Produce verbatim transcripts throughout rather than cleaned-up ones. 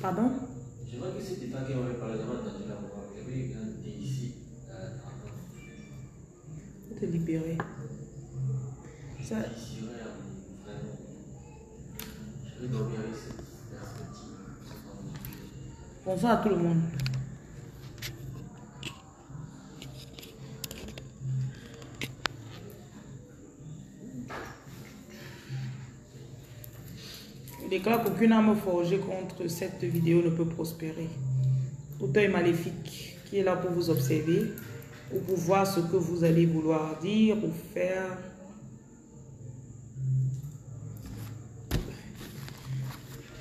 Pardon? Je vois que c'était pas qui m'avait parlé d'avoir entendu la voix. J'avais eu un thé ici. Pour te libérer. Ça. Je vais dormir ici. Bonsoir à tout le monde. Je déclare qu'aucune âme forgée contre cette vidéo ne peut prospérer. Tout œil maléfique qui est là pour vous observer ou pour voir ce que vous allez vouloir dire ou faire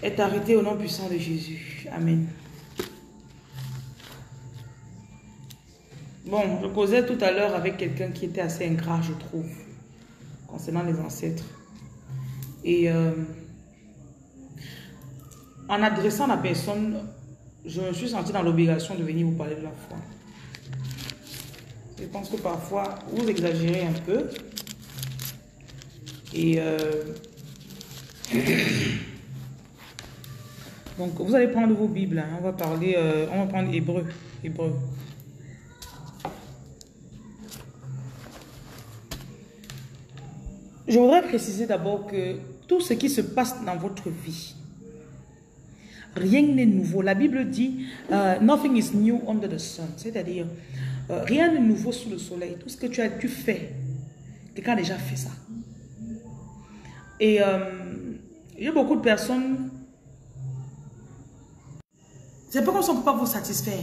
est arrêté au nom puissant de Jésus. Amen. Bon, je causais tout à l'heure avec quelqu'un qui était assez ingrat, je trouve, concernant les ancêtres. Et... Euh, en adressant la personne, je me suis sentie dans l'obligation de venir vous parler de la foi. Je pense que parfois, vous exagérez un peu. Et euh... donc, vous allez prendre vos Bibles. Hein. On va parler, euh, on va prendre Hébreu. Hébreu. Je voudrais préciser d'abord que tout ce qui se passe dans votre vie, rien n'est nouveau. La Bible dit euh, « Nothing is new under the sun », c'est-à-dire euh, rien n'est nouveau sous le soleil. Tout ce que tu as tu fais, quelqu'un a déjà fait ça. Et euh, il y a beaucoup de personnes, c'est pas comme si on ne peut pas vous satisfaire.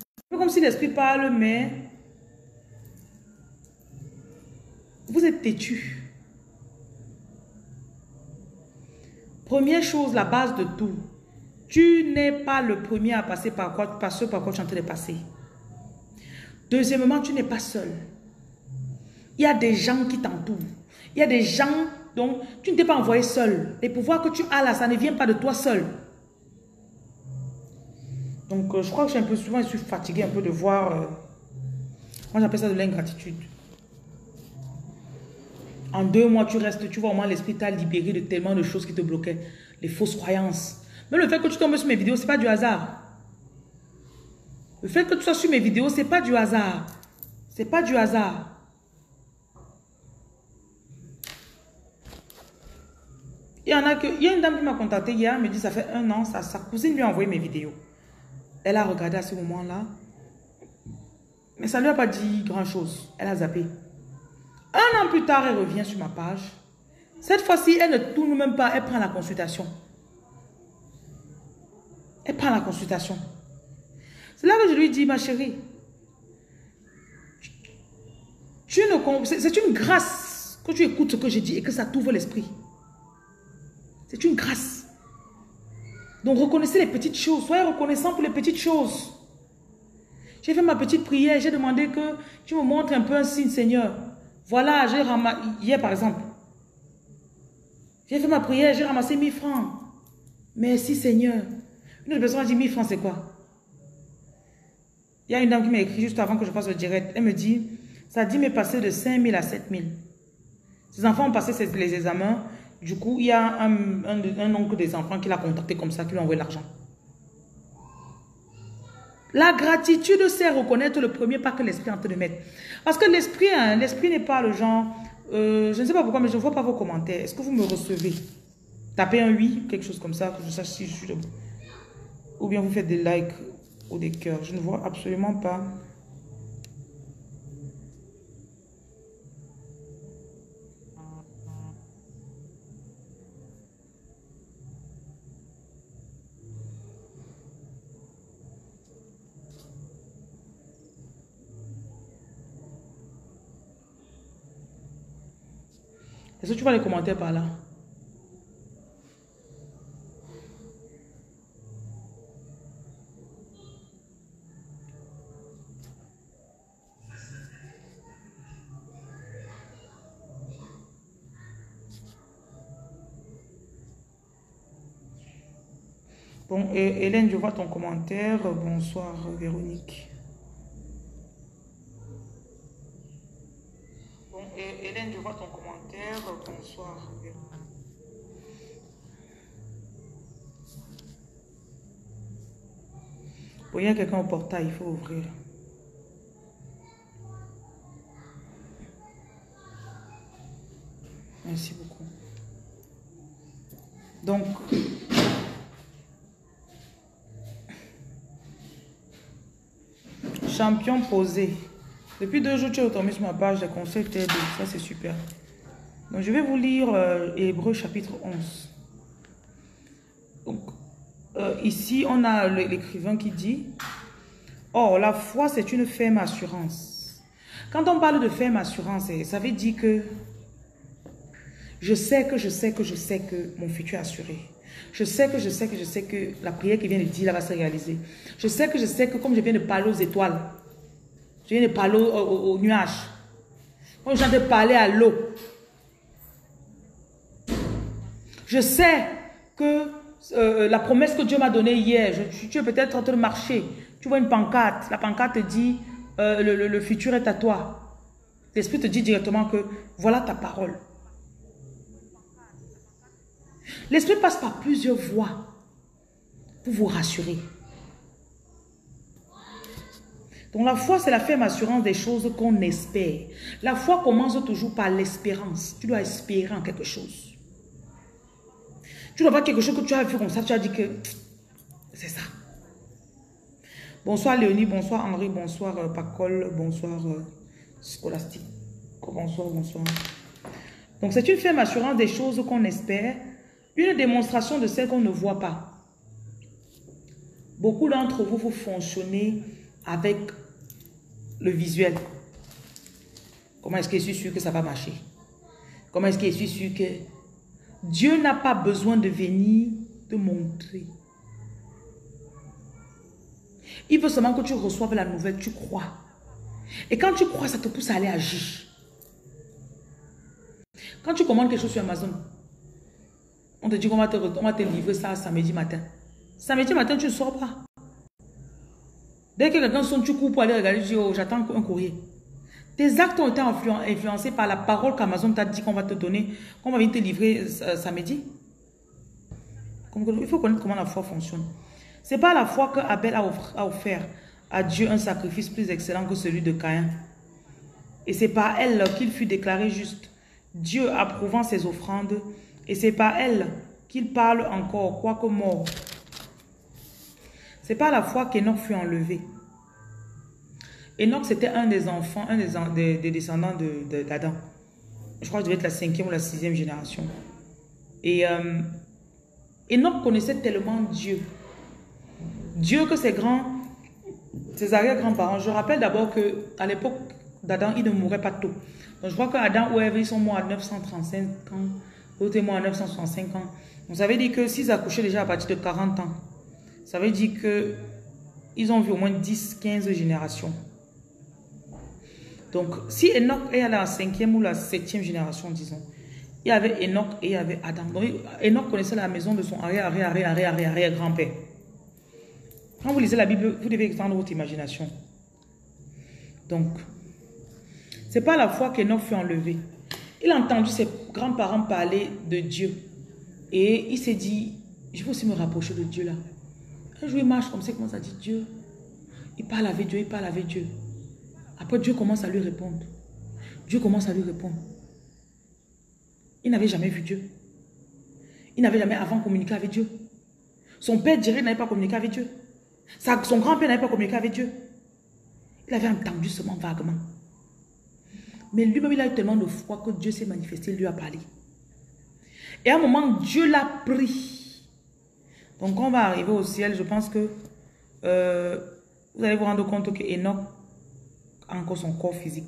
C'est pas comme si l'esprit parle, mais vous êtes têtu. Première chose, la base de tout. Tu n'es pas le premier à passer par quoi, par ce par quoi tu es en train de passer. Deuxièmement, tu n'es pas seul. Il y a des gens qui t'entourent. Il y a des gens dont tu ne t'es pas envoyé seul. Les pouvoirs que tu as là, ça ne vient pas de toi seul. Donc, euh, je crois que je suis un peu souvent, je suis fatigué un peu de voir. Euh, moi, j'appelle ça de l'ingratitude. En deux mois, tu restes, tu vois, au moins l'esprit t'a libéré de tellement de choses qui te bloquaient. Les fausses croyances. Mais le fait que tu tombes sur mes vidéos, ce n'est pas du hasard. Le fait que tu sois sur mes vidéos, ce n'est pas du hasard. Ce n'est pas du hasard. Il y en a que... Il y a une dame qui m'a contactée hier, elle me dit, ça fait un an, sa, sa cousine lui a envoyé mes vidéos. Elle a regardé à ce moment-là. Mais ça ne lui a pas dit grand-chose. Elle a zappé. Un an plus tard, elle revient sur ma page. Cette fois-ci, elle ne tourne même pas, elle prend la consultation. Elle prend la consultation. C'est là que je lui dis, ma chérie, tu ne... c'est une grâce que tu écoutes ce que j'ai dit et que ça t'ouvre l'esprit. C'est une grâce. Donc, reconnaissez les petites choses. Soyez reconnaissant pour les petites choses. J'ai fait ma petite prière, j'ai demandé que tu me montres un peu un signe, Seigneur. Voilà, j'ai ramassé, hier par exemple, j'ai fait ma prière, j'ai ramassé mille francs. Merci Seigneur. Une autre personne m'a dit mille francs, c'est quoi? Il y a une dame qui m'a écrit juste avant que je fasse le direct. Elle me dit, ça dit mais passer de cinq mille à sept mille. Ses enfants ont passé les examens. Du coup, il y a un, un, un oncle des enfants qui l'a contacté comme ça, qui lui a envoyé l'argent. La gratitude, c'est reconnaître le premier pas que l'esprit est en train de mettre. Parce que l'esprit, hein, l'esprit n'est pas le genre... Euh, je ne sais pas pourquoi, mais je ne vois pas vos commentaires. Est-ce que vous me recevez? Tapez un oui, quelque chose comme ça, que je sache si je suis... debout. Ou bien vous faites des likes ou des cœurs. Je ne vois absolument pas. Est-ce que tu vois les commentaires par là? Bon, et Hélène, je vois ton commentaire. Bonsoir, Véronique. Bon, et Hélène. Hélène, je vois ton commentaire. Bonsoir. Bon, il y a quelqu'un au portail, il faut ouvrir. Merci beaucoup. Donc, champion posé. Depuis deux jours, tu es retombé sur ma page de conseils T D. Ça, c'est super. Donc, je vais vous lire euh, Hébreux chapitre onze. Donc, euh, ici, on a l'écrivain qui dit « Or, la foi, c'est une ferme assurance. » Quand on parle de ferme assurance, ça veut dire que je sais que, je sais que, je sais que mon futur est assuré. Je sais que, je sais que, je sais que la prière qui vient de dire, là, va se réaliser. Je sais que, je sais que, comme je viens de parler aux étoiles, je viens de parler aux, aux, aux nuages, comme je viens de parler à l'eau, je sais que euh, la promesse que Dieu m'a donnée hier, je, tu es peut-être en train de marcher, tu vois une pancarte, la pancarte te dit, euh, le, le, le futur est à toi. L'Esprit te dit directement que voilà ta parole. L'Esprit passe par plusieurs voies pour vous rassurer. Donc la foi, c'est la ferme assurance des choses qu'on espère. La foi commence toujours par l'espérance. Tu dois espérer en quelque chose. Tu dois voir quelque chose que tu as vu comme ça, tu as dit que c'est ça. Bonsoir Léonie, bonsoir Henri, bonsoir euh, Pacole, bonsoir euh, Scholastique, bonsoir, bonsoir. Donc c'est une ferme assurance des choses qu'on espère. Une démonstration de celle qu'on ne voit pas. Beaucoup d'entre vous, vous fonctionnez avec le visuel. Comment est-ce que je suis sûr que ça va marcher? Comment est-ce que je suis sûr que... Dieu n'a pas besoin de venir te montrer. Il veut seulement que tu reçoives la nouvelle, tu crois. Et quand tu crois, ça te pousse à aller agir. Quand tu commandes quelque chose sur Amazon, on te dit qu'on va te, on va te livrer ça samedi matin. Samedi matin, tu ne sors pas. Dès que quelqu'un sonne, tu cours pour aller regarder, tu dis, oh, j'attends un courrier. Tes actes ont été influencés par la parole qu'Amazon t'a dit qu'on va te donner, qu'on va venir te livrer euh, samedi. Il faut connaître comment la foi fonctionne. C'est par la foi qu'Abel a offert à Dieu un sacrifice plus excellent que celui de Caïn. Et c'est par elle qu'il fut déclaré juste. Dieu approuvant ses offrandes. Et c'est par elle qu'il parle encore, quoique mort. C'est par la foi qu'Enoch fut enlevé. Enoch, c'était un des enfants, un des, des, des descendants d'Adam. De, de, Je crois que je devais être la cinquième ou la sixième génération. Et euh, Enoch connaissait tellement Dieu. Dieu que ses grands, ses arrière-grands-parents. Je rappelle d'abord qu'à l'époque d'Adam, il ne mourait pas tôt. Donc je crois qu'Adam ou Ève, ils sont morts à neuf cent trente-cinq ans. L'autre est mort à neuf cent soixante-cinq ans. Donc ça veut dire que s'ils accouchaient déjà à partir de quarante ans, ça veut dire que ils ont vu au moins dix, quinze générations. Donc si Enoch est à la cinquième ou la septième génération, disons, il y avait Enoch et il y avait Adam. Donc Enoch connaissait la maison de son arrière, arrière, arrière, arrière, arrière, arrière grand-père. Quand vous lisez la Bible, vous devez étendre votre imagination. Donc, c'est pas la foi qu'Enoch fut enlevé. Il a entendu ses grands-parents parler de Dieu. Et il s'est dit, je vais aussi me rapprocher de Dieu là. Un jour, il marche comme ça, il commence à dire Dieu. Il parle avec Dieu, il parle avec Dieu. Après, Dieu commence à lui répondre. Dieu commence à lui répondre. Il n'avait jamais vu Dieu. Il n'avait jamais avant communiqué avec Dieu. Son père direct n'avait pas communiqué avec Dieu. Son grand-père n'avait pas communiqué avec Dieu. Il avait entendu seulement vaguement. Mais lui-même, il a eu tellement de foi que Dieu s'est manifesté, il lui a parlé. Et à un moment, Dieu l'a pris. Donc, quand on va arriver au ciel, je pense que euh, vous allez vous rendre compte qu'Enoch a encore son corps physique.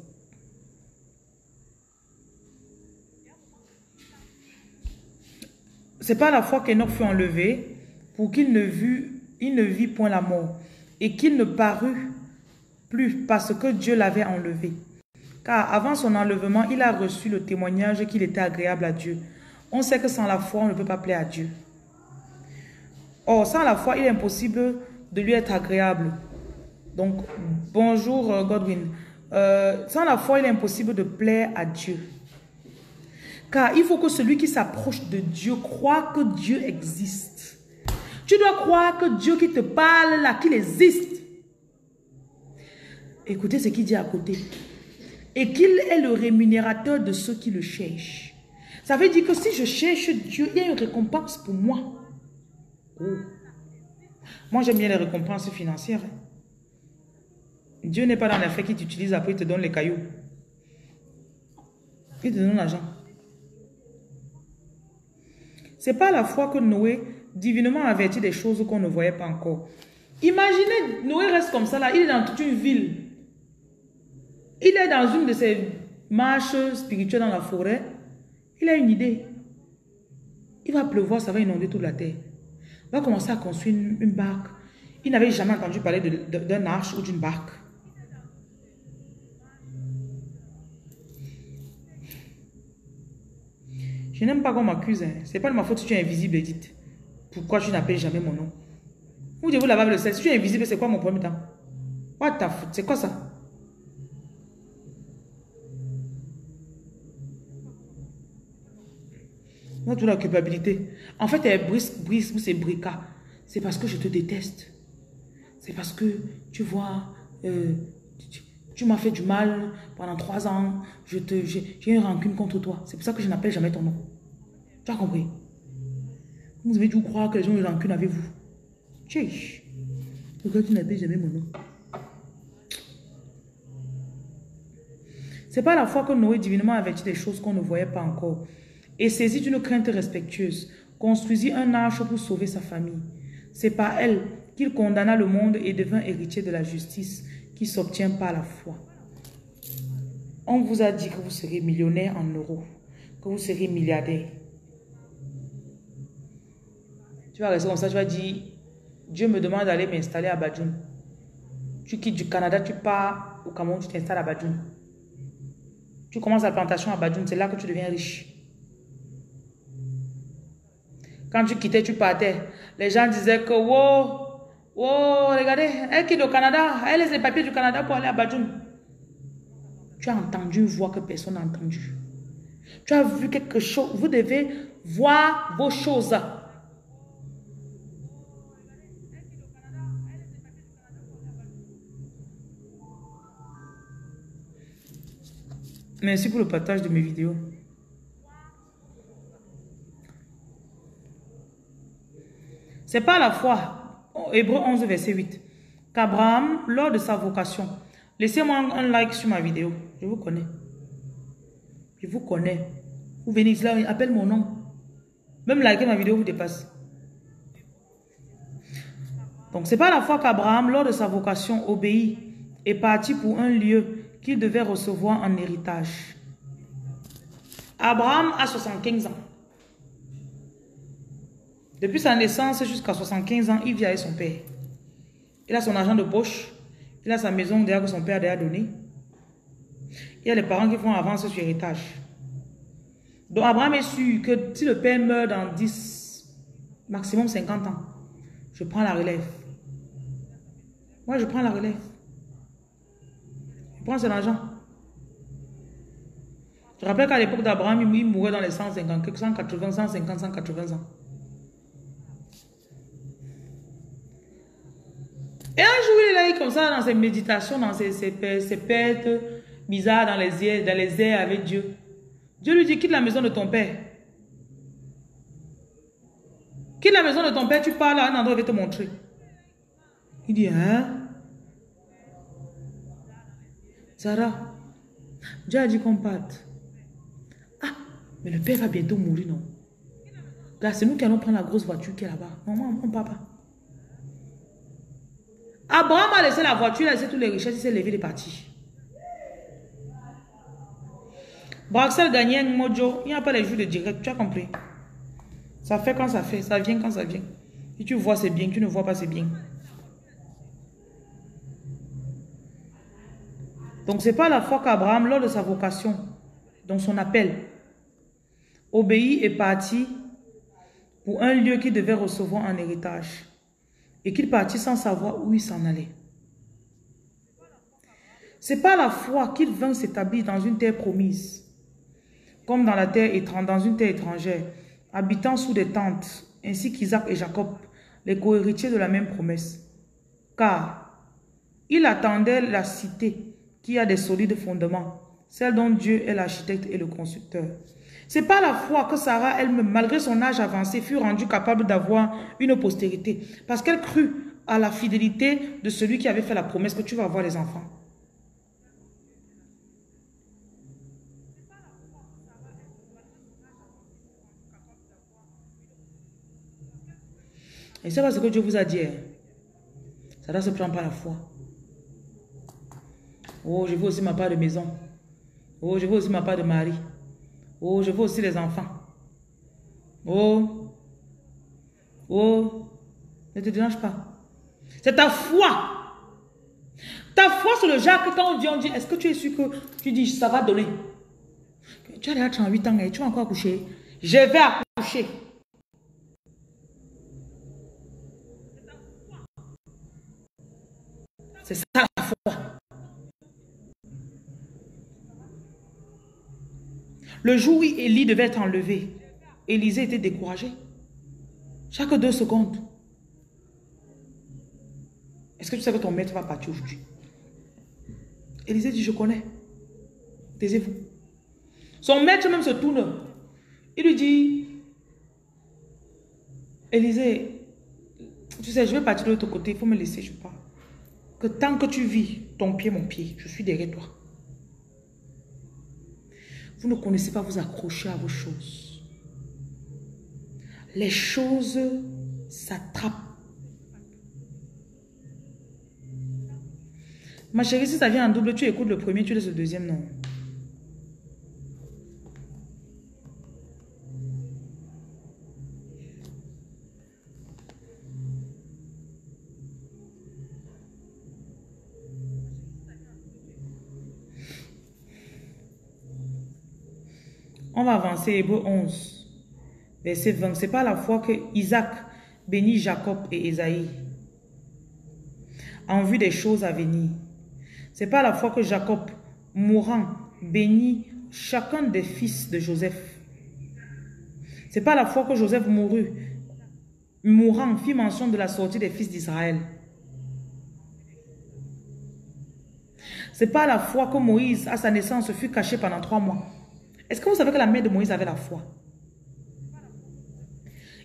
C'est par la foi qu'Enoch fut enlevé pour qu'il ne vit, il ne vit point la mort et qu'il ne parut plus parce que Dieu l'avait enlevé. Car avant son enlèvement, il a reçu le témoignage qu'il était agréable à Dieu. On sait que sans la foi, on ne peut pas plaire à Dieu. Or, sans la foi, il est impossible de lui être agréable. Donc, bonjour Godwin. Euh, sans la foi, il est impossible de plaire à Dieu. Car il faut que celui qui s'approche de Dieu croit que Dieu existe. Tu dois croire que Dieu qui te parle là, qu'il existe. Écoutez ce qu'il dit à côté. Et qu'il est le rémunérateur de ceux qui le cherchent. Ça veut dire que si je cherche Dieu, il y a une récompense pour moi. Oh. Moi, j'aime bien les récompenses financières. Dieu n'est pas dans l'affaire qui t'utilise, après il te donne les cailloux. Il te donne l'argent. C'est pas la foi que Noé, divinement averti des choses qu'on ne voyait pas encore. Imaginez, Noé reste comme ça là, il est dans toute une ville. Il est dans une de ses marches spirituelles dans la forêt. Il a une idée. Il va pleuvoir, ça va inonder toute la terre. Il va commencer à construire une, une barque. Il n'avait jamais entendu parler d'un arche ou d'une barque. Je n'aime pas qu'on m'accuse. Hein. Ce n'est pas de ma faute si tu es invisible, Edith. Pourquoi tu n'appelles jamais mon nom? Vous devez vous laver le sel. Si tu es invisible, c'est quoi mon premier temps? What the fuck? C'est quoi ça? On a toute la culpabilité. En fait, elle brise, brise ou c'est Brica. C'est parce que je te déteste. C'est parce que, tu vois, euh, tu, tu m'as fait du mal pendant trois ans. J'ai une rancune contre toi. C'est pour ça que je n'appelle jamais ton nom. Tu as compris? Vous avez dû croire que les gens ont une rancune avec vous. Tchèche. Pourquoi tu n'appelles jamais mon nom? C'est pas la foi que Noé divinement avertit des choses qu'on ne voyait pas encore. Et saisit une crainte respectueuse, construisit un arche pour sauver sa famille. C'est par elle qu'il condamna le monde et devint héritier de la justice qui s'obtient par la foi. On vous a dit que vous serez millionnaire en euros, que vous serez milliardaire. Tu vas rester comme ça, tu vas dire, Dieu me demande d'aller m'installer à Badjoun. Tu quittes du Canada, tu pars au Cameroun, tu t'installes à Badjoun. Tu commences la plantation à Badjoun, c'est là que tu deviens riche. Quand tu quittais, tu partais. Les gens disaient que, wow, wow, regardez, elle quitte au Canada, elle laisse les papiers du Canada pour aller à Badjoun. Tu as entendu une voix que personne n'a entendue. Tu as vu quelque chose, vous devez voir vos choses. Merci pour le partage de mes vidéos. C'est pas la foi. Hébreux onze, verset huit. Qu'Abraham, lors de sa vocation, laissez-moi un like sur ma vidéo. Je vous connais. Je vous connais. Vous venez là, appelle mon nom. Même liker ma vidéo vous dépasse. Donc, c'est pas la foi qu'Abraham, lors de sa vocation, obéit et partit pour un lieu qu'il devait recevoir en héritage. Abraham a soixante-quinze ans. Depuis sa naissance jusqu'à soixante-quinze ans, il vit avec son père. Il a son argent de poche. Il a sa maison derrière que son père lui a donnée. Il y a les parents qui font avance sur héritage. Donc Abraham est sûr que si le père meurt dans dix, maximum cinquante ans, je prends la relève. Moi, je prends la relève. Je prends son argent. Je rappelle qu'à l'époque d'Abraham, il mourait dans les cent cinquante, cent quatre-vingts, cent cinquante, cent quatre-vingts ans. Et un jour, il est là, comme ça, dans ses méditations, dans ses, ses, ses pertes bizarres, dans les, airs, dans les airs avec Dieu. Dieu lui dit, quitte la maison de ton père. Quitte la maison de ton père, tu parles à un endroit, je vais te montrer. Il dit, hein? Sarah, Dieu a dit qu'on parte. Ah, mais le père va bientôt mourir, non? Là, c'est nous qui allons prendre la grosse voiture qui est là-bas. Non, non, on part pas. Abraham a laissé la voiture, il a laissé toutes les richesses, il s'est levé, il est parti. Braxel gagnait un mojo, il n'y a pas les jours de direct, tu as compris. Ça fait quand ça fait, ça vient quand ça vient. Si tu vois c'est bien, tu ne vois pas c'est bien. Donc c'est pas la foi qu'Abraham, lors de sa vocation, dans son appel, obéit et partit pour un lieu qu'il devait recevoir en héritage. Et qu'il partit sans savoir où il s'en allait. C'est par la foi qu'il vint s'établir dans une terre promise, comme dans, la terre étrange, dans une terre étrangère, habitant sous des tentes, ainsi qu'Isaac et Jacob, les cohéritiers de la même promesse. Car il attendait la cité qui a des solides fondements, celle dont Dieu est l'architecte et le constructeur. C'est par la foi que Sarah elle-même, malgré son âge avancé, fut rendue capable d'avoir une postérité, parce qu'elle crut à la fidélité de celui qui avait fait la promesse que tu vas avoir les enfants. Et c'est pas ce que Dieu vous a dit. Ça doit se prendre par la foi. Oh, je veux aussi ma part de maison. Oh, je veux aussi ma part de mari. Oh, je veux aussi les enfants. Oh, oh, ne te dérange pas. C'est ta foi. Ta foi, c'est le genre que quand on dit, on dit, est-ce que tu es sûr que tu dis, ça va donner? Tu as déjà trente-huit ans et tu vas encore accoucher. Je vais accoucher. C'est ça la foi. Le jour où Elie devait être enlevée, Élisée était découragée. Chaque deux secondes. Est-ce que tu sais que ton maître va partir aujourd'hui? Élisée dit, je connais. Taisez-vous. Son maître même se tourne. Il lui dit, Élisée, tu sais, je vais partir de l'autre côté, il faut me laisser, je pars. Que tant que tu vis, ton pied, mon pied, je suis derrière toi. Vous ne connaissez pas vous accrocher à vos choses. Les choses s'attrapent. Ma chérie, si ça vient en double, tu écoutes le premier, tu laisses le deuxième, non. On va avancer, Hébreux onze, verset vingt. C'est par la foi que Isaac bénit Jacob et Ésaïe en vue des choses à venir. C'est par la foi que Jacob, mourant, bénit chacun des fils de Joseph. C'est par la foi que Joseph mourut, mourant, fit mention de la sortie des fils d'Israël. C'est par la foi que Moïse, à sa naissance, fut caché pendant trois mois. Est-ce que vous savez que la mère de Moïse avait la foi?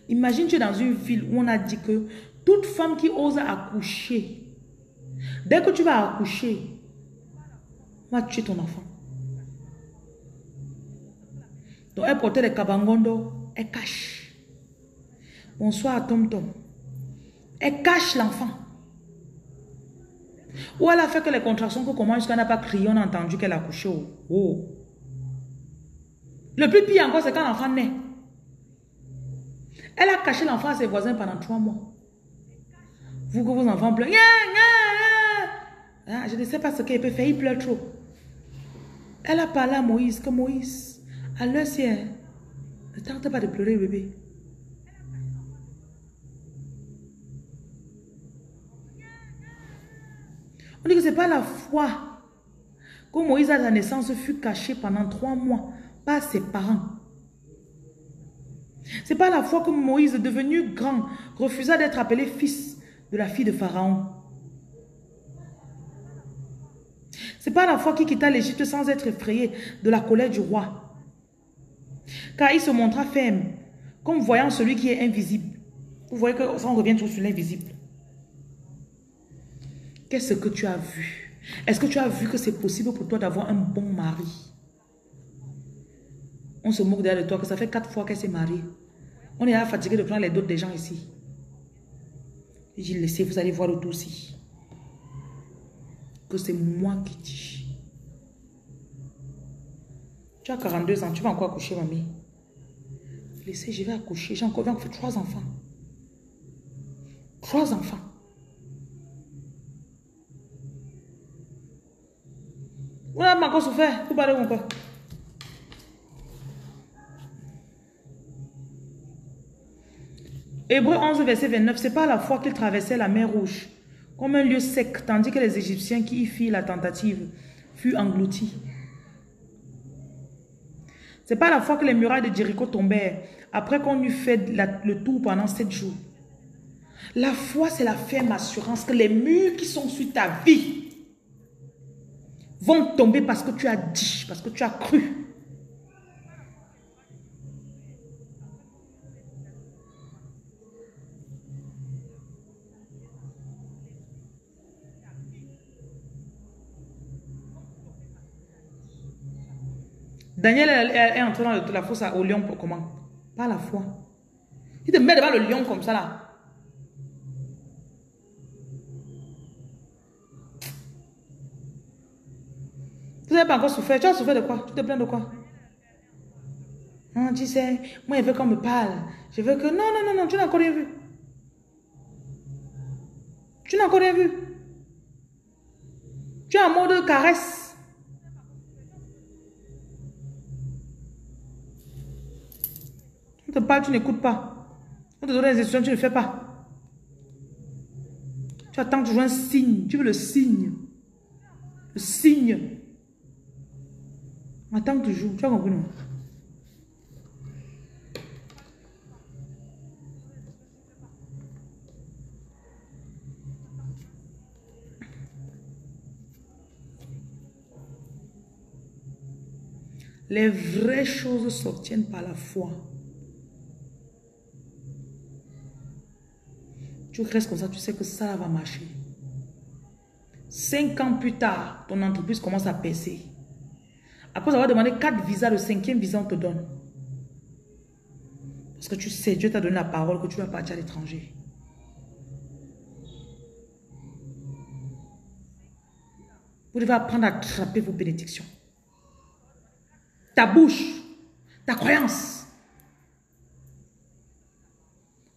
Imagine tu es dans une ville où on a dit que toute femme qui ose accoucher, dès que tu vas accoucher, on va tuer ton enfant. Donc elle portait les kabangondo, elle cache. Bonsoir Tom Tom. Elle cache l'enfant. Ou elle a fait que les contractions qu'on commence jusqu'à n'a pas crié, on a entendu qu'elle a accouché. Oh. Le plus pire encore, c'est quand l'enfant naît. Elle a caché l'enfant à ses voisins pendant trois mois. Vous que vos enfants pleurent. Ah, je ne sais pas ce qu'elle peut faire, il pleure trop. Elle a parlé à Moïse, que Moïse, à l'heure sienne, ne tente pas de pleurer, bébé. On dit que ce n'est pas la foi que Moïse à la naissance fut caché pendant trois mois. Par ses parents. C'est par la foi que Moïse, devenu grand, refusa d'être appelé fils de la fille de Pharaon. C'est par la foi qu'il quitta l'Égypte sans être effrayé de la colère du roi. Car il se montra ferme, comme voyant celui qui est invisible. Vous voyez que ça, on revient toujours sur l'invisible. Qu'est-ce que tu as vu? Est-ce que tu as vu que c'est possible pour toi d'avoir un bon mari? On se moque derrière de toi que ça fait quatre fois qu'elle s'est mariée. On est là fatigué de prendre les doutes des gens ici. J'ai laissé, vous allez voir autour aussi. Que c'est moi qui dis. Tu as quarante-deux ans, tu vas encore accoucher, mamie. Laissez, je vais accoucher. J'ai encore fait trois enfants. Trois enfants. Vous n'avez encore souffert. Vous parlez encore. Hébreux onze, verset vingt-neuf, c'est par la foi qu'il traversait la mer Rouge, comme un lieu sec, tandis que les Égyptiens qui y firent la tentative furent engloutis. C'est pas la fois que les murailles de Jéricho tombèrent, après qu'on eut fait la, le tour pendant sept jours. La foi, c'est la ferme assurance que les murs qui sont sur ta vie vont tomber parce que tu as dit, parce que tu as cru. Daniel est entré dans la fosse au lion, comment? Par la foi. Il te met devant le lion comme ça là. Tu n'as pas encore souffert. Tu as souffert de quoi? Tu te plains de quoi? Non, tu sais, moi je veux qu'on me parle. Je veux que... Non, non, non, non, tu n'as encore rien vu. Tu n'as encore rien vu. Tu es en mode caresse. On te parle, tu n'écoutes pas. On te donne des instructions, tu ne fais pas. Tu attends toujours un signe. Tu veux le signe. Le signe. On attend toujours. Tu as compris, non? Les vraies choses s'obtiennent par la foi. Tu restes comme ça, tu sais que ça là, va marcher. Cinq ans plus tard, ton entreprise commence à baisser. Après avoir demandé quatre visas, le cinquième visa, on te donne. Parce que tu sais, Dieu t'a donné la parole que tu vas partir à l'étranger. Vous devez apprendre à attraper vos bénédictions. Ta bouche, ta croyance.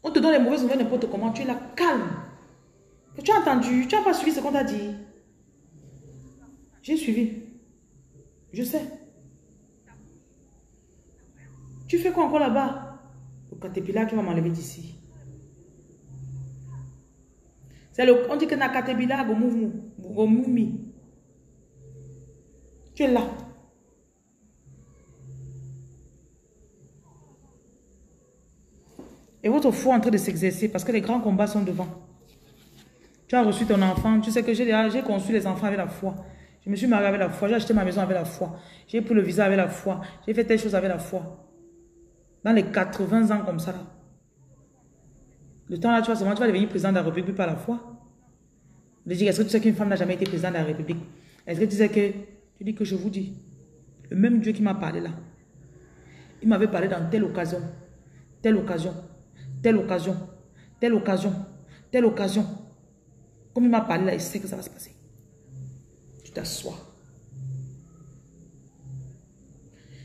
On te donne les mauvaises nouvelles n'importe comment, tu es là, calme. Et tu as entendu, tu n'as pas suivi ce qu'on t'a dit. J'ai suivi. Je sais. Tu fais quoi encore là-bas? Le caterpillar qui va m'enlever d'ici. On dit que na caterpillar go move go move me. Tu es là. Et votre foi est en train de s'exercer parce que les grands combats sont devant. Tu as reçu ton enfant. Tu sais que j'ai conçu les enfants avec la foi. Je me suis mariée avec la foi. J'ai acheté ma maison avec la foi. J'ai pris le visa avec la foi. J'ai fait telle chose avec la foi. Dans les quatre-vingts ans comme ça, là. Le temps là, tu vas seulement, tu vas devenir président de la République par la foi. Je dis, est-ce que tu sais qu'une femme n'a jamais été présidente de la République? Est-ce que tu sais que... Tu dis que je vous dis. Le même Dieu qui m'a parlé là. Il m'avait parlé dans telle occasion. Telle occasion. Telle occasion, telle occasion, telle occasion. Comme il m'a parlé là, il sait que ça va se passer. Tu t'assois.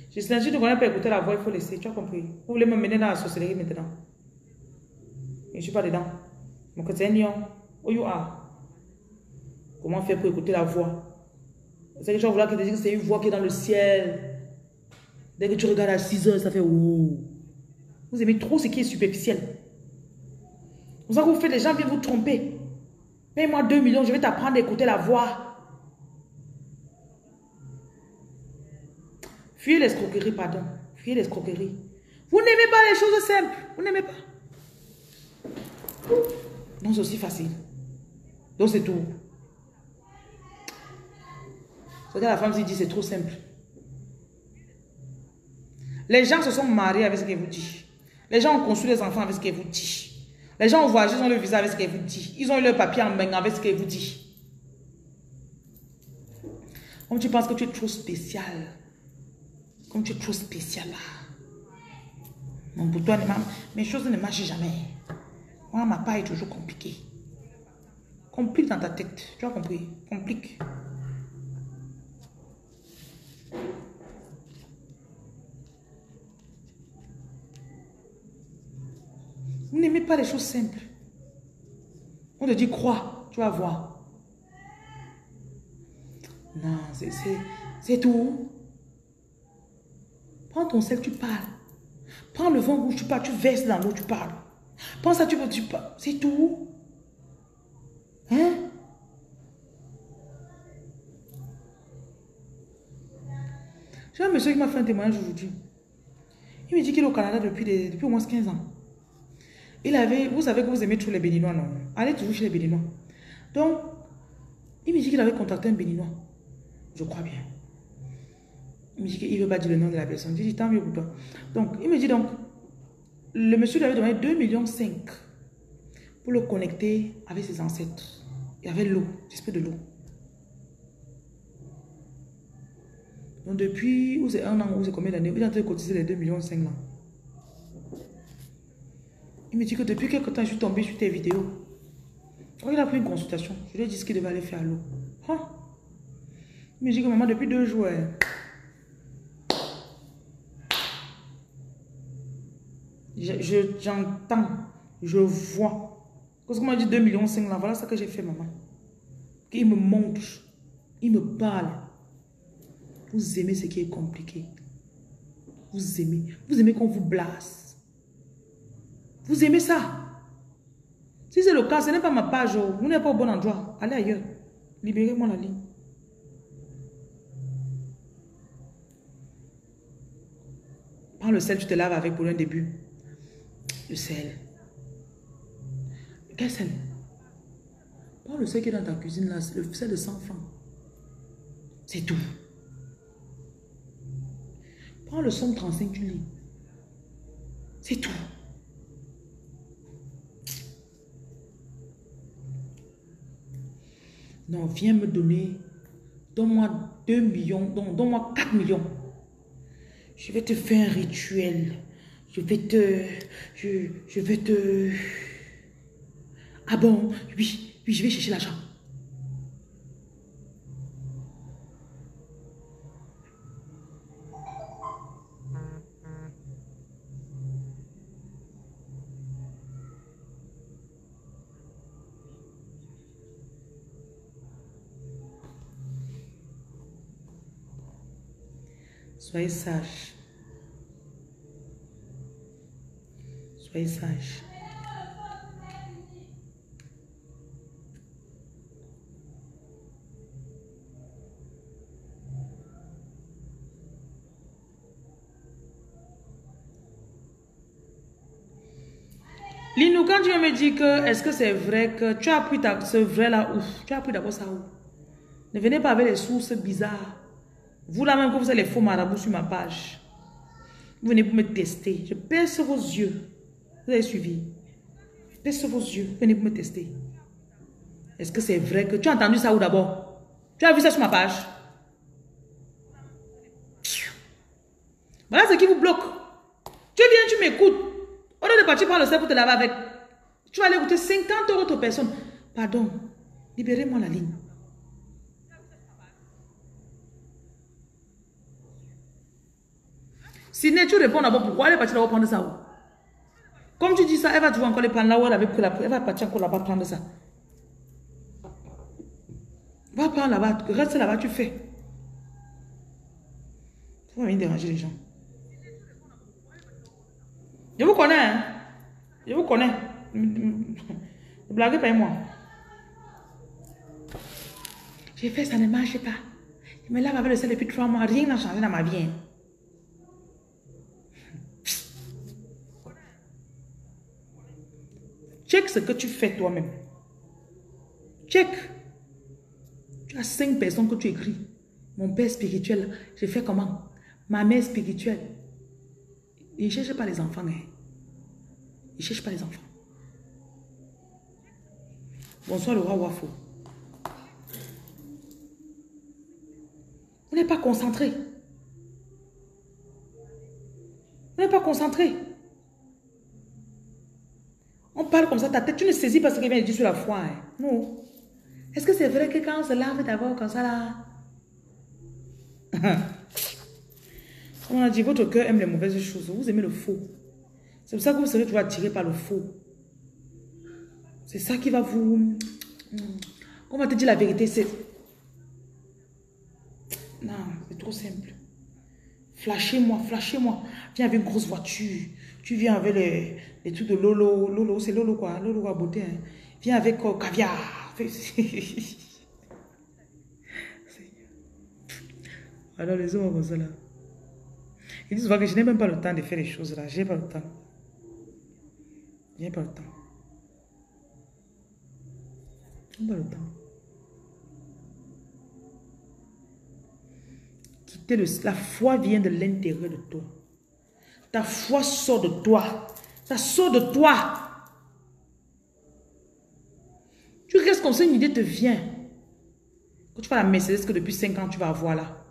Je suis dit, tu ne connais pas écouter la voix, il faut laisser. Tu as compris? Vous voulez me mener dans la sorcellerie maintenant? Et je ne suis pas dedans. Mon quotidien, où you are? Comment faire pour écouter la voix? C'est quelque chose là qui te dit que c'est une voix qui est dans le ciel. Dès que tu regardes à six heures, ça fait ouh. Vous aimez trop ce qui est superficiel. Vous savez que vous faites, les gens viennent vous tromper. Paye-moi deux millions, je vais t'apprendre à écouter la voix. Fuyez l'escroquerie, pardon. Fuyez l'escroquerie. Vous n'aimez pas les choses simples. Vous n'aimez pas. Non, c'est aussi facile. Donc c'est tout. C'est que la femme se dit, c'est trop simple. Les gens se sont mariés avec ce qu'elle vous dit. Les gens ont conçu les enfants avec ce qu'elle vous dit. Les gens ont voyagé, ils ont le visa avec ce qu'elle vous dit. Ils ont eu leur papier en main avec ce qu'elle vous dit. Comme tu penses que tu es trop spécial. Comme tu es trop spécial là. Non, pour toi, mes choses ne marchent jamais. Moi, ma part est toujours compliquée. Complique dans ta tête. Tu as compris? Complique. Vous n'aimez pas les choses simples. On te dit, crois, tu vas voir. Non, c'est tout. Prends ton sel, tu parles. Prends le vent rouge, tu parles, tu verses dans l'eau, tu parles. Prends ça, tu peux, tu parles. C'est tout. Hein? J'ai un monsieur qui m'a fait un témoignage aujourd'hui. Il me dit qu'il est au Canada depuis, des, depuis au moins quinze ans. Il avait, vous savez que vous aimez tous les Béninois, non? Allez toujours chez les Béninois. Donc, il me dit qu'il avait contacté un Béninois. Je crois bien. Il me dit qu'il ne veut pas dire le nom de la personne. Je dis, tant mieux pour toi. Donc, il me dit donc, le monsieur lui avait donné deux virgule cinq millions pour le connecter avec ses ancêtres. Il y avait l'eau, l'espèce de l'eau. Donc, depuis, ou c'est un an, ou c'est combien d'années, il a été cotisé les deux virgule cinq millions là. Il me dit que depuis quelque temps, je suis tombé sur tes vidéos. Quand il a pris une consultation, je lui ai dit ce qu'il devait aller faire à l'eau. Hein? Il me dit que maman, depuis deux jours, elle... j'entends, je, je vois. Parce qu'on m'a dit deux virgule cinq millions là, voilà ça que j'ai fait, maman. Il me montre, il me parle. Vous aimez ce qui est compliqué. Vous aimez. Vous aimez qu'on vous blasse. Vous aimez ça. Si c'est le cas, ce n'est pas ma page. Vous n'êtes pas au bon endroit. Allez ailleurs. Libérez-moi la ligne. Prends le sel, tu te laves avec pour un début. Le sel. Quel sel? Prends le sel qui est dans ta cuisine, là, le sel de cent francs. C'est tout. Prends le somme trente-cinq du lit. C'est tout. Non, viens me donner. Donne-moi deux millions. Donne-moi quatre millions. Je vais te faire un rituel. Je vais te... Je, je vais te... Ah bon? Oui, oui, je vais chercher l'argent. Soyez sage. Soyez sage. Linou, quand Dieu me dit que est-ce que c'est vrai que tu as appris ta, ce vrai là où? Tu as appris d'abord ça où? Ne venez pas avec les sources bizarres. Vous là même que vous avez les faux marabouts sur ma page. Vous venez pour me tester. Je perce vos yeux. Vous avez suivi. Je perce vos yeux. Vous venez pour me tester. Est-ce que c'est vrai que... Tu as entendu ça où d'abord? Tu as vu ça sur ma page? Voilà ce qui vous bloque. Tu viens, tu m'écoutes. Au lieu de partir par le sel pour te laver avec. Tu vas aller goûter cinquante euros de personne. Pardon. Libérez-moi la ligne. Si tu réponds d'abord, pourquoi elle est partie d'abord prendre ça? Comme tu dis ça, elle va toujours encore les prendre là où elle avait pris la elle va partir encore là-bas prendre ça. Va prendre là-bas, reste là-bas, tu fais. Faut même déranger les gens. Je vous connais, hein? Je vous connais. Ne blaguez pas moi. J'ai fait ça, ne marche pas. Je me lave avec le sel depuis trois mois, rien n'a changé dans ma vie. Check ce que tu fais toi-même. Check. Tu as cinq personnes que tu écris. Mon père spirituel, j'ai fait comment? Ma mère spirituelle. Ils ne cherchent pas les enfants. Hein. Ils ne cherchent pas les enfants. Bonsoir le roi Wafo. Vous n'êtes pas concentré. Vous n'êtes pas concentré. On parle comme ça, ta tête, tu ne saisis pas ce qu'il vient de dire sur la foi. Hein? Non. Est-ce que c'est vrai que quand on se lave d'abord comme ça là? On a dit, votre cœur aime les mauvaises choses. Vous aimez le faux. C'est pour ça que vous serez toujours attiré par le faux. C'est ça qui va vous... On va te dire la vérité, c'est... Non, c'est trop simple. Flashez-moi, flashez-moi. Viens avec une grosse voiture. Tu viens avec les, les trucs de Lolo. Lolo, c'est Lolo quoi. Lolo quoi, beauté. Hein. Viens avec euh, caviar. Alors les hommes comme ça là. Il dit souvent que je n'ai même pas le temps de faire les choses là. Je n'ai pas le temps. Je n'ai pas le temps. Je n'ai pas le temps. Quitter le... La foi vient de l'intérieur de toi. Ta foi sort de toi. Ça sort de toi. Tu restes comme ça, une idée te vient. Quand tu vas à la Mercedes que depuis cinq ans tu vas avoir là,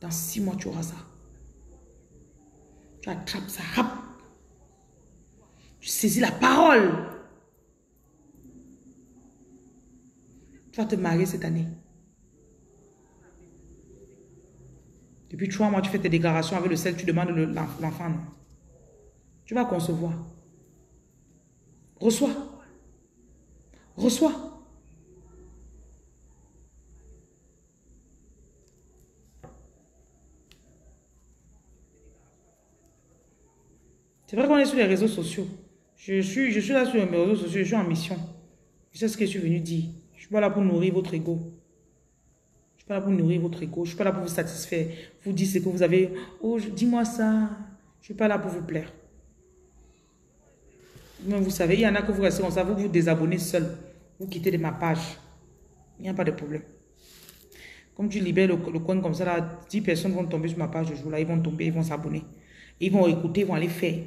dans six mois tu auras ça. Tu attrapes ça, rap. Tu saisis la parole. Tu vas te marier cette année. Depuis trois mois tu fais tes déclarations avec le sel, tu demandes l'enfant. Tu vas concevoir. Reçois. Reçois. C'est vrai qu'on est sur les réseaux sociaux. Je suis, je suis là sur mes réseaux sociaux, je suis en mission. Je sais ce que je suis venu dire. Je ne suis pas là pour nourrir votre ego. Je ne suis pas là pour nourrir votre ego. Je ne suis pas là pour vous satisfaire. Vous dites ce que vous avez. Oh, dis-moi ça. Je ne suis pas là pour vous plaire. Même vous savez, il y en a que vous restez comme ça. Vous vous désabonnez seul. Vous quittez de ma page. Il n'y a pas de problème. Comme tu libères le, le coin comme ça, là, dix personnes vont tomber sur ma page le jour-là. Ils vont tomber, ils vont s'abonner. Ils vont écouter, ils vont aller faire.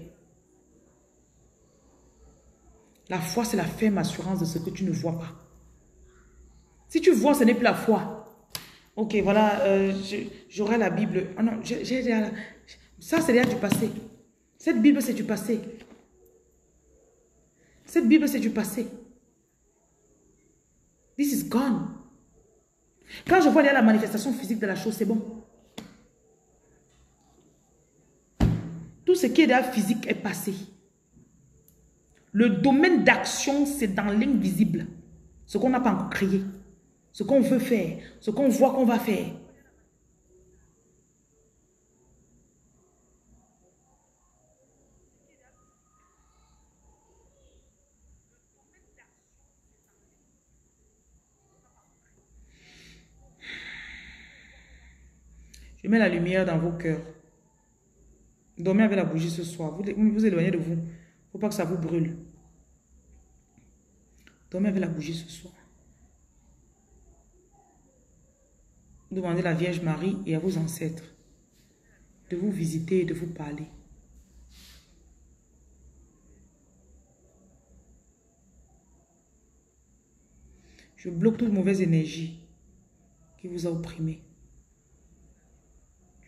La foi, c'est la ferme assurance de ce que tu ne vois pas. Si tu vois, ce n'est plus la foi. Ok, voilà, euh, j'aurai la Bible. Ah non, j'ai, j'ai, ça, c'est déjà du passé. Cette Bible, c'est du passé. Cette Bible, c'est du passé. This is gone. Quand je vois la manifestation physique de la chose, c'est bon. Tout ce qui est de la physique est passé. Le domaine d'action, c'est dans l'invisible. Ce qu'on n'a pas encore créé. Ce qu'on veut faire. Ce qu'on voit qu'on va faire. Je mets la lumière dans vos cœurs. Dormez avec la bougie ce soir. Vous vous éloignez de vous. Faut pas que ça vous brûle. Dormez avec la bougie ce soir. Demandez à la Vierge Marie et à vos ancêtres de vous visiter et de vous parler. Je bloque toute mauvaise énergie qui vous a opprimé.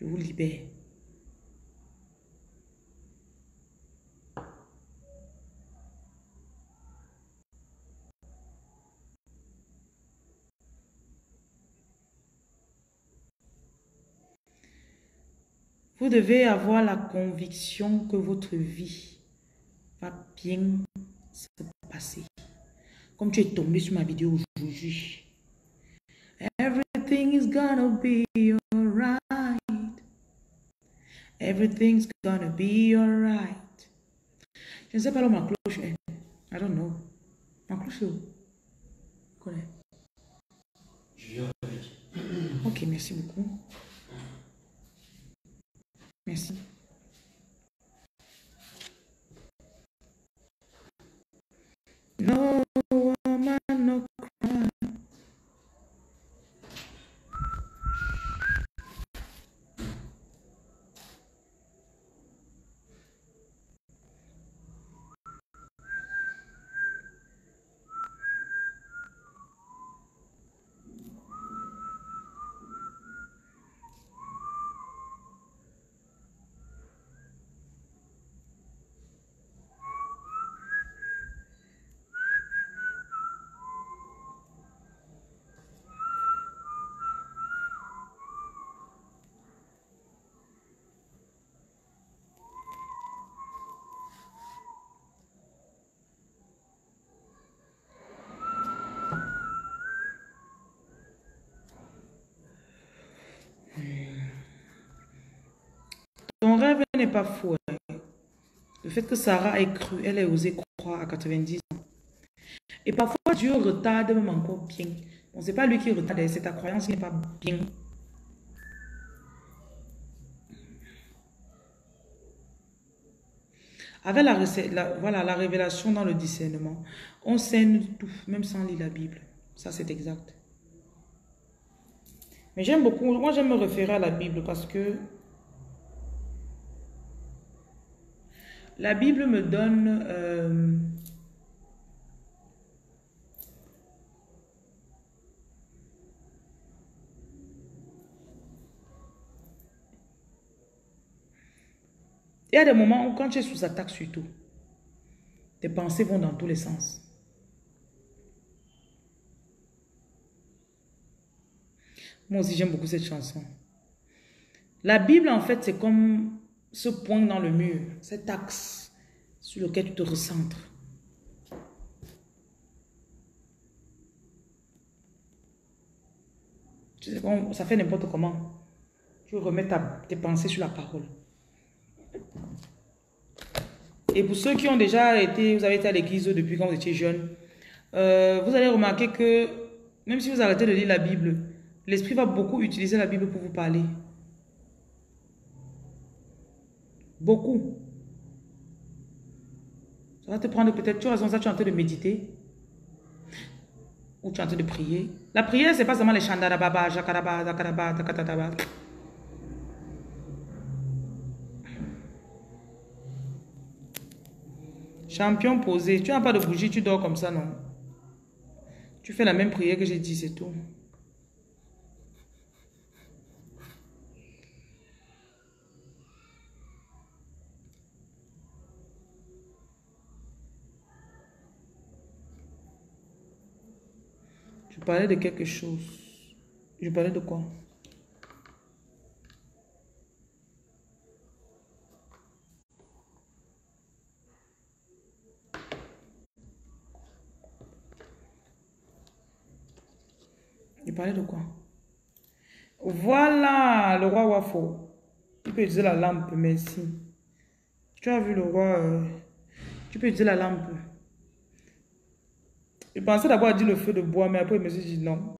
Je vous libère. Vous devez avoir la conviction que votre vie va bien se passer. Comme tu es tombé sur ma vidéo aujourd'hui. Everything is gonna be alright. Everything's gonna be alright. Je ne sais pas où ma cloche est. I don't know. Ma cloche est où? Je connais. Je viens avec. Ok, merci beaucoup. Merci. No woman, no cry. Mon rêve n'est pas fou. Le fait que Sarah ait cru, elle ait osé croire à quatre-vingt-dix ans. Et parfois, Dieu retarde même encore bien. Bon, c'est pas lui qui retarde, c'est ta croyance qui n'est pas bien. Avec la, la, voilà, la révélation dans le discernement, on scène tout, même sans lire la Bible. Ça, c'est exact. Mais j'aime beaucoup, moi j'aime me référer à la Bible parce que la Bible me donne euh, il y a des moments où quand tu es sous attaque surtout, tes pensées vont dans tous les sens. Moi aussi, j'aime beaucoup cette chanson. La Bible, en fait, c'est comme ce point dans le mur, cet axe sur lequel tu te recentres. Tu sais, ça fait n'importe comment. Tu remets ta, tes pensées sur la parole. Et pour ceux qui ont déjà été, vous avez été à l'église depuis quand vous étiez jeune, euh, vous allez remarquer que même si vous arrêtez de lire la Bible, l'esprit va beaucoup utiliser la Bible pour vous parler. Beaucoup. Ça va te prendre peut-être, tu as raison, ça tu es en train de méditer. Ou tu es en train de prier. La prière, ce n'est pas seulement les chandarababa, jakaraba, dakaraba, dakatataba. Champion posé. Tu n'as pas de bougie, tu dors comme ça, non? Tu fais la même prière que j'ai dit, c'est tout. Je parlais de quelque chose. Je parlais de quoi? Je parlais de quoi? Voilà le roi Wafo. Tu peux utiliser la lampe, merci. Tu as vu le roi... Euh... Tu peux utiliser la lampe. Je pensais d'abord dire le feu de bois, mais après je me suis dit non.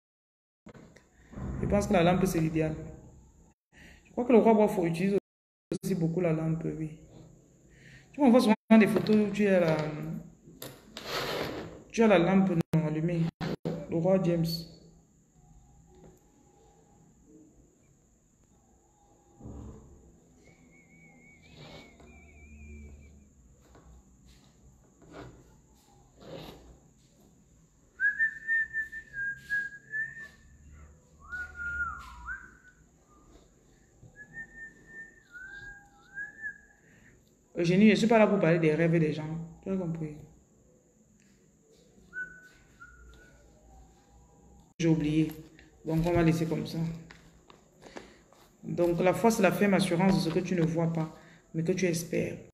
Je pense que la lampe, c'est l'idéal. Je crois que le roi Wafo utilise aussi beaucoup la lampe, oui. Tu m'envoies souvent des photos où tu as la, tu as la lampe non allumée. Le roi James. Eugénie, je ne suis pas là pour parler des rêves des gens. Tu as compris? J'ai oublié. Donc, on va laisser comme ça. Donc, la foi, c'est la ferme assurance de ce que tu ne vois pas, mais que tu espères.